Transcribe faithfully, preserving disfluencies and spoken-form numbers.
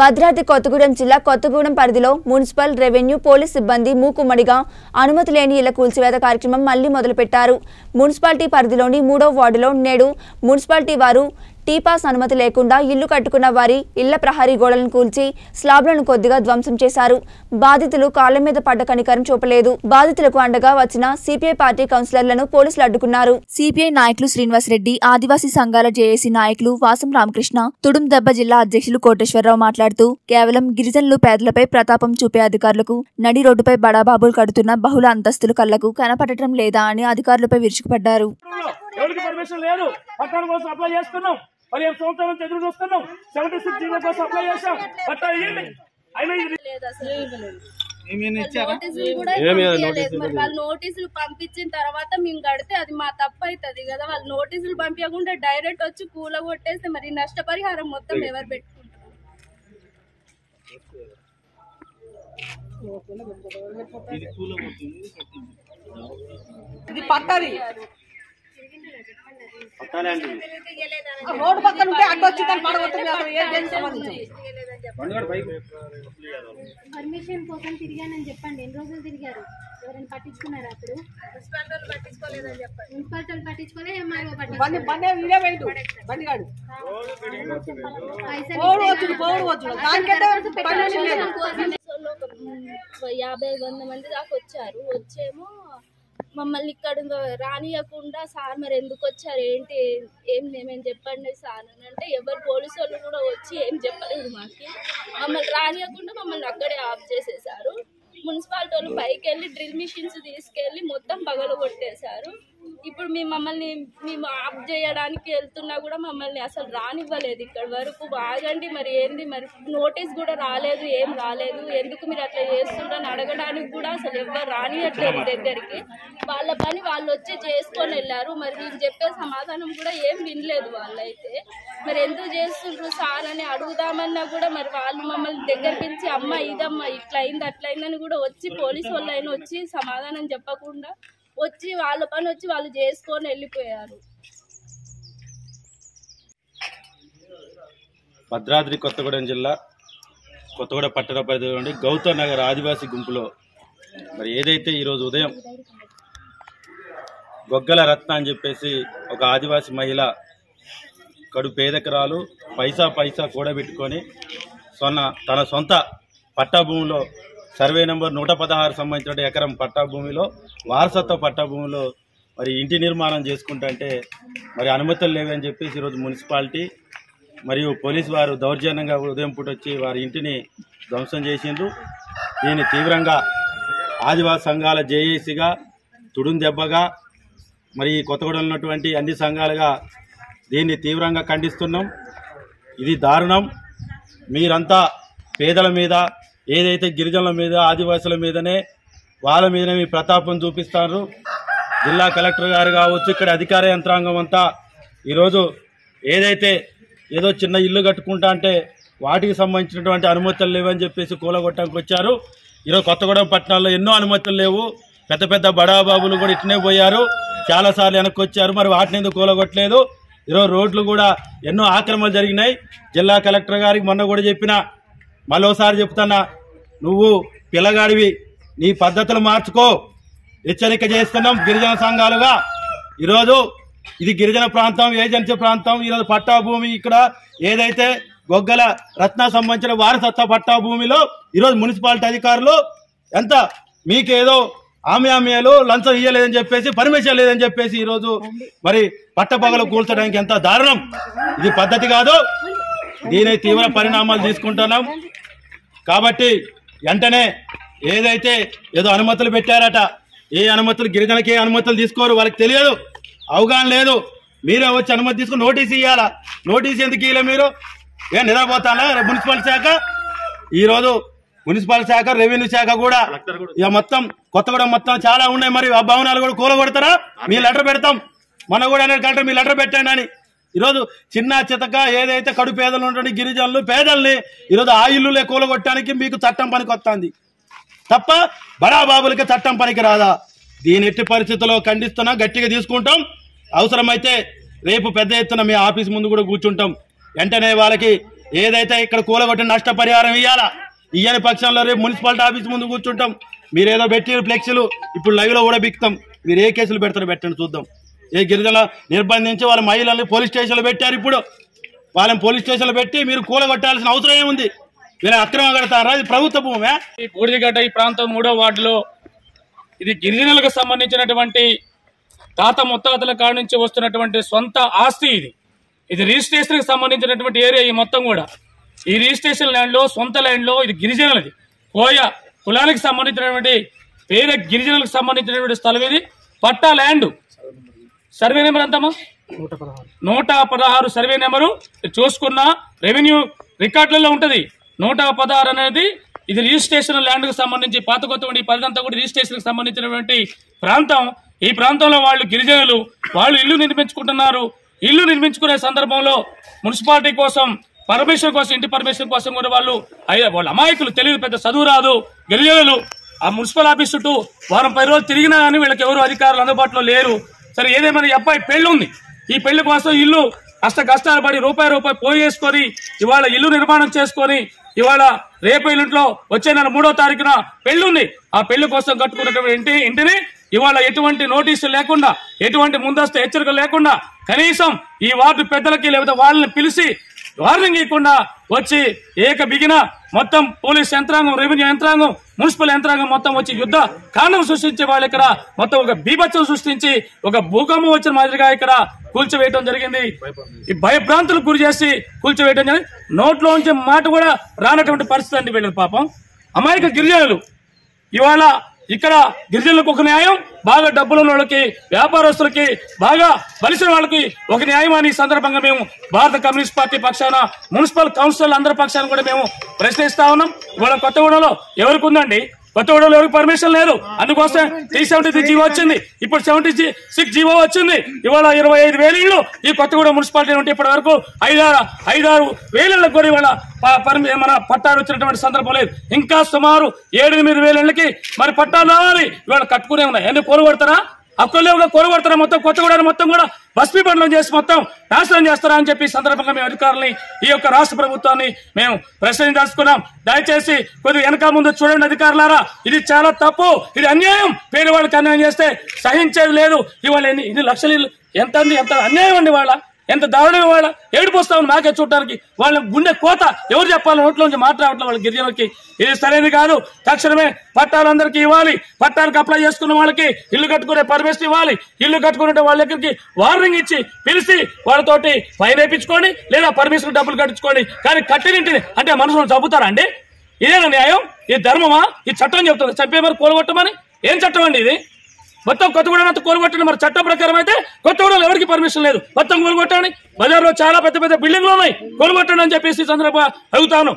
భద్రాద్రి కొత్తగూడెం జిల్లా కొత్తగూడెం పరిధిలో municipal revenue police సిబ్బంది మూకుమ్మడిగా అనుమతి లేని ఇళ్ల కూల్చివేత కార్యక్రమం మళ్లీ మొదలుపెట్టారు। మున్సిపాలిటీ పరిధిలోని మూడో వార్డులో నేడు మున్సిపాలిటీ వారు టీపాస్ అనుమతి లేకుండా ఇల్లు కట్టుకున్న వారి ఇళ్ల ప్రహరీ గోడలను కూల్చి స్లాబ్లను కొద్దిగా ధ్వంసం చేశారు। బాధితులు కాళ్ళ మీద పడ్డ కనికరం చూపలేదు। బాధితులకు అండగా వచ్చిన సిపిఐ పార్టీ కౌన్సిలర్లను పోలీసులు అడ్డుకున్నారు। సిపిఐ నాయకులు శ్రీనివాస్ రెడ్డి, ఆదివాసీ సంఘాల జేఏసీ నాయకులు వాసం రామకృష్ణ, తుడుం దెబ్బ జిల్లా అధ్యక్షులు కోటేశ్వరరావు మాట్లాడుతూ, కేవలం గిరిజనులు పేదలపై ప్రతాపం చూపే అధికారులకు నడి రోడ్డుపై బడాబాబులు కడుతున్న బహుళ అంతస్తులు కళ్లకు కనపడటం లేదా అని అధికారులపై విరుచుకుపడ్డారు। नोटिस पंपन तरह मैं कड़ते अभी तपदी कदा वाल नोटिस पंपक डैरक्ट पूल को मरी नष्ट परहार मतलब रोड पक्न पर्मीशन याबे वो మమ్మల్ని ఇక్కడ రానియకుండా సార్ మరి ఎందుకు వచ్చారు ఏంటి ఏం నేను చెప్పండి సార్ అని అంటే ఎవరు పోలీసు వాళ్ళు కూడా వచ్చి ఏం చెప్పలేదు। మాకి మమ్మల్ని రానియకుండా మమ్మల్ని అక్కడే ఆఫ్ చేసేసారు। మున్సిపాలిటీ వాళ్ళు పైకి వెళ్ళి డ్రిల్ మిషన్స్ తీసుకెళ్ళి మొత్తం పగలగొట్టేశారు। ఇప్పుడు మేము మమ్మల్ని మేము ఆఫ్ చేయడానికి వెళ్తున్నా కూడా మమ్మల్ని అసలు రానివ్వలేదు। ఇక్కడ వరకు బాగండి మరి ఏంది మరి నోటీస్ కూడా రాలేదు ఏం రాలేదు ఎందుకు మీరు అట్లా చేస్తున్నారని అడగడానికి కూడా అసలు ఎవరు రానియట్లేదు దగ్గరికి। వాళ్ళ పని వాళ్ళు వచ్చి చేసుకొని వెళ్ళారు। మరి మేము చెప్పే సమాధానం కూడా ఏం వినలేదు వాళ్ళైతే। మరి ఎందుకు చేస్తుండ్రు సార్ అని అడుగుదామన్నా కూడా మరి వాళ్ళు మమ్మల్ని దగ్గర పిలిచి అమ్మ ఇదమ్మా ఇట్లా అయింది అట్లయిందని కూడా వచ్చి పోలీసు వాళ్ళు అయినా వచ్చి సమాధానం చెప్పకుండా వచ్చి వాళ్ళ పని వచ్చి వాళ్ళు చేసుకొని వెళ్ళిపోయారు। భద్రాద్రి కొత్తగూడెం జిల్లా కొత్తగూడెం పట్టణ పరిధిలో నుండి గౌత నగర్ ఆదివాసీ గుంపులో మరి ఏదైతే ఈరోజు ఉదయం గొగ్గల రత్న అని చెప్పేసి ఒక ఆదివాసీ మహిళ కడు పేదకరాలు పైసా పైసా కూడబెట్టుకొని సొన్న తన సొంత పట్టా భూమిలో సర్వే నెంబర్ నూట పదహారు సంబంధించిన ఎకరం పట్టా భూమిలో వారసత్వ పట్టా భూమిలో మరి ఇంటి నిర్మాణం చేసుకుంటుంటే మరి అనుమతులు లేవని చెప్పేసి ఈరోజు మున్సిపాలిటీ మరియు పోలీసు వారు దౌర్జన్యంగా ఉదయం పూట వచ్చి వారి ఇంటిని ధ్వంసం చేసిండ్రు। దీన్ని తీవ్రంగా ఆదివాసీ సంఘాల జేఏసీగా తుడుం దెబ్బగా మరి కొత్తగూడెంలో ఉన్నటువంటి అన్ని సంఘాలుగా దీన్ని తీవ్రంగా ఖండిస్తున్నాం। ఇది దారుణం। మీరంతా పేదల మీద ఏదైతే గిరిజనుల మీద ఆదివాసుల మీదనే వాళ్ళ మీదనే మీ ప్రతాపం చూపిస్తారు। జిల్లా కలెక్టర్ గారు కావచ్చు ఇక్కడ అధికార యంత్రాంగం అంతా ఈరోజు ఏదైతే ఏదో చిన్న ఇల్లు కట్టుకుంటా అంటే వాటికి సంబంధించినటువంటి అనుమతులు లేవని చెప్పేసి కూలగొట్టడానికి వచ్చారు। ఈరోజు కొత్తగూడెం పట్టణంలో ఎన్నో అనుమతులు లేవు। పెద్ద పెద్ద బడాబాబులు కూడా ఇట్నే పోయారు, చాలాసార్లు వెనక్కి వచ్చారు, మరి వాటిని ఎందుకు కూలగొట్టలేదు? ఈరోజు రోడ్లు కూడా ఎన్నో ఆక్రమణలు జరిగినాయి। జిల్లా కలెక్టర్ గారికి మొన్న కూడా చెప్పినా, మరోసారి చెప్తున్నా, నువ్వు పిల్లగాడివి, నీ పద్ధతులు మార్చుకో, హెచ్చరిక చేస్తున్నాం గిరిజన సంఘాలుగా। ఈరోజు ఇది గిరిజన ప్రాంతం, ఏజెన్సీ ప్రాంతం, ఈరోజు పట్టా భూమి ఇక్కడ ఏదైతే గొగ్గల రత్న సంబంధించిన వారసత్వ పట్టా భూమిలో ఈరోజు మున్సిపాలిటీ అధికారులు ఎంత మీకేదో ఆమ్యామ్యాలు లంచం ఇయ్యలేదని చెప్పేసి పర్మిషన్ లేదని చెప్పేసి ఈరోజు మరి పట్టపగలు కూల్చడానికి ఎంత దారుణం! ఇది పద్ధతి కాదు। దీని తీవ్ర పరిణామాలు తీసుకుంటున్నాం కాబట్టి వెంటనే ఏదైతే ఏదో అనుమతులు పెట్టారట, ఏ అనుమతులు గిరిజనకి ఏ అనుమతులు తీసుకోరు, వాళ్ళకి తెలియదు, అవగాహన లేదు, మీరే వచ్చి అనుమతి తీసుకుని నోటీస్ ఇవ్వాలా? నోటీస్ ఎందుకు ఇవ్వలే మీరు? ఏ నిద్రపోతారా మున్సిపల్ శాఖ? ఈరోజు మున్సిపల్ శాఖ, రెవెన్యూ శాఖ కూడా ఇక మొత్తం కొత్తగూడెం మొత్తం చాలా ఉన్నాయి, మరి ఆ భవనాలు కూడా కూలగొడతారా? మీ లెటర్ పెడతాం, మన కూడా అనేది కలెక్టర్ మీ లెటర్ పెట్టండి అని ఈరోజు చిన్న చితక ఏదైతే కడు పేదలు ఉంటే గిరిజనులు పేదల్ని ఈరోజు ఆ ఇల్లులే కూలగొట్టడానికి మీకు చట్టం పనికి వస్తుంది తప్ప బడాబాబులకి చట్టం పనికి రాదా? దీని ఎట్టి పరిస్థితుల్లో ఖండిస్తున్నా, గట్టిగా తీసుకుంటాం। అవసరమైతే రేపు పెద్ద ఎత్తున మీ ఆఫీస్ ముందు కూడా కూర్చుంటాం। వెంటనే వాళ్ళకి ఏదైతే ఇక్కడ కూలగొట్టిన నష్టపరిహారం ఇయాల ఇయని పక్షంలో రేపు మున్సిపాలిటీ ఆఫీస్ ముందు కూర్చుంటాం మీరు ఏదో పెట్టిరు ఫ్లెక్సీలు ఇప్పుడు లైవ్ లో కూడా బిక్తాం మీరు ఏ కేసులు పెడతారో పెట్టండి చూద్దాం ఏ గిరిజన నిర్బంధించి వాళ్ళ మహిళల్ని పోలీస్ స్టేషన్లో పెట్టారు ఇప్పుడు వాళ్ళని పోలీస్ స్టేషన్లో పెట్టి మీరు కూలగొట్టాల్సిన అవసరం ఏముంది వీళ్ళని అక్రమంగా కడతారా ఇది ప్రభుత్వ భూమే ఈ బూడిదగడ్డ ఈ ప్రాంతం మూడో వార్డులో ఇది గిరిజనులకు సంబంధించినటువంటి తాత ముత్తాతల కాడి నుంచి వస్తున్నటువంటి సొంత ఆస్తి ఇది ఇది రిజిస్ట్రేషన్కి సంబంధించినటువంటి ఏరియా ఈ మొత్తం కూడా ఈ రిజిస్ట్రేషన్ ల్యాండ్లో సొంత ల్యాండ్లో ఇది గిరిజనులది కోయ కులానికి సంబంధించినటువంటి పేద గిరిజనులకు సంబంధించినటువంటి స్థలం ఇది పట్టా ల్యాండ్ సర్వే నెంబర్ ఎంతమ్మా నూట పదహారు నూట పదహారు సర్వే నెంబరు చూసుకున్న రెవెన్యూ రికార్డులలో ఉంటుంది నూట పదహారు అనేది ఇది రిజిస్ట్రేషన్ ల్యాండ్కు సంబంధించి పాత కొత్తగూడెం ఈ పరిధంతా కూడా రిజిస్ట్రేషన్కి సంబంధించినటువంటి ప్రాంతం ఈ ప్రాంతంలో వాళ్ళు గిరిజనులు వాళ్ళు ఇల్లు నిర్మించుకుంటున్నారు ఇల్లు నిర్మించుకునే సందర్భంలో మున్సిపాలిటీ కోసం పర్మిషన్ కోసం ఇంటి పర్మిషన్ కోసం కూడా వాళ్ళు వాళ్ళ అమాయకులు తెలియదు పెద్ద చదువు రాదు గిరిజనులు ఆ మున్సిపల్ ఆఫీస్ చుట్టూ వారం పది రోజులు తిరిగినా కానీ వీళ్ళకి ఎవరు అధికారులు అందుబాటులో లేరు సరే ఏదేమైనా ఈ అబ్బాయి పెళ్లి ఉంది ఈ పెళ్లి కోసం ఇల్లు కష్ట కష్టాలు పడి రూపాయి రూపాయి పోయేసుకొని ఇవాళ ఇల్లు నిర్మాణం చేసుకొని ఇవాళ రేపు ఇల్లుంట్లో వచ్చే నెల మూడో తారీఖున పెళ్లి ఉంది ఆ పెళ్లి కోసం కట్టుకున్నటువంటి ఇంటి ఇంటిని ఇవాళ ఎటువంటి నోటీసులు లేకుండా ఎటువంటి ముందస్తు హెచ్చరిక లేకుండా కనీసం ఈ వార్డు పెద్దలకి లేకపోతే వాళ్ళని పిలిచి వార్నింగ్ ఇవ్వకుండా వచ్చి ఏక బిగిన మొత్తం పోలీస్ యంత్రాంగం రెవెన్యూ యంత్రాంగం మున్సిపల్ యంత్రాంగం మొత్తం వచ్చి యుద్ధ కాండం సృష్టించే వాళ్ళు ఇక్కడ మొత్తం ఒక బీభత్సం సృష్టించి ఒక భూకంపం వచ్చిన మాదిరిగా ఇక్కడ కూల్చివేయడం జరిగింది ఈ భయభ్రాంతులు గురి చేసి కూల్చివేయడం జరిగింది నోట్లోంచి మాట కూడా రానటువంటి పరిస్థితి అండి వీళ్ళ పాపం అమాయక గిరిజనులు ఇవాళ ఇక్కడ గిరిజనులకు ఒక న్యాయం బాగా డబ్బులున్న వాళ్ళకి వ్యాపారస్తులకి బాగా బలిసిన వాళ్ళకి ఒక న్యాయం అని సందర్భంగా మేము భారత కమ్యూనిస్ట్ పార్టీ పక్షాన మున్సిపల్ కౌన్సిల్ అందరి పక్షాన కూడా మేము ప్రశ్నిస్తా ఉన్నాం ఇవాళ కొత్తగూడెంలో ఎవరికి ఉందండి కొత్తగూడెంలో ఎవరికి పర్మిషన్ లేదు అందుకోసం త్రీ సెవెంటీ త్రీ జీవో వచ్చింది ఇప్పుడు సెవెంటీ సిక్స్ జీవో వచ్చింది ఇవాళ ఇరవై ఐదు వేల ఇళ్ళు ఈ కొత్తగూడెం మున్సిపాలిటీ ఉంటే ఇప్పటి వరకు ఐదారు ఐదారు వేలకు కూడా ఇవాళ మన పట్టాలు వచ్చినటువంటి సందర్భం లేదు ఇంకా సుమారు ఏడు ఎనిమిది వేల ఇళ్ళకి మరి పట్టాలు రావాలి ఇవాళ కట్టుకునే ఉన్నాయి ఎందుకు కూలగొడతారా అక్కర్లేవుగా కూలగొడతారా మొత్తం కొత్తగూడెం మొత్తం కూడా బస్పీ బండ్లు చేసి మొత్తం నాశనం చేస్తారా అని చెప్పి సందర్భంగా మేము అధికారులని ఈ యొక్క రాష్ట్ర ప్రభుత్వాన్ని మేము ప్రశ్నించుకున్నాం దయచేసి కొద్దిగా వెనక ముందు చూడండి అధికారులారా ఇది చాలా తప్పు ఇది అన్యాయం పేదవాళ్ళకి అన్యాయం చేస్తే సహించేది లేదు ఇవాళ ఇది లక్షలు ఎంత ఎంత అన్యాయం అండి వాళ్ళ ఎంత దారుణమైన వాళ్ళ ఏడిపోస్తామని మాకే చూడటానికి వాళ్ళ గుండె కోత ఎవరు చెప్పాలి నోట్లోంచి మాట్లాడట్లేదు వాళ్ళ గిరిజనులకి ఇది సరైనది కాదు తక్షణమే పట్టాలందరికీ ఇవ్వాలి పట్టాలకు అప్లై చేసుకున్న వాళ్ళకి ఇల్లు కట్టుకునే పర్మిషన్ ఇవ్వాలి ఇల్లు కట్టుకునే వాళ్ళ దగ్గరికి వార్నింగ్ ఇచ్చి పిలిచి వాళ్ళతోటి ఫైన్ వేయించుకోండి లేదా పర్మిషన్ డబ్బులు కట్టించుకోండి కానీ కట్టినింటిని అంటే మనుషులు చంపుతారా అండి ఇదేనా న్యాయం ఈ ధర్మమా ఈ చట్టం చెప్తుంది చంపే మరి కూలగొట్టమని ఏం చట్టం అండి ఇది మొత్తం కొత్తగూడెం అంతా కూలగొట్టండి మరి చట్ట ప్రకారం అయితే కొత్తగూడెం ఎవరికి పర్మిషన్ లేదు మొత్తం కూలగొట్టండి బజార్లో చాలా పెద్ద పెద్ద బిల్డింగ్లు ఉన్నాయి కూలగొట్టండి అని చెప్పేసి సందర్భంగా అడుగుతాను.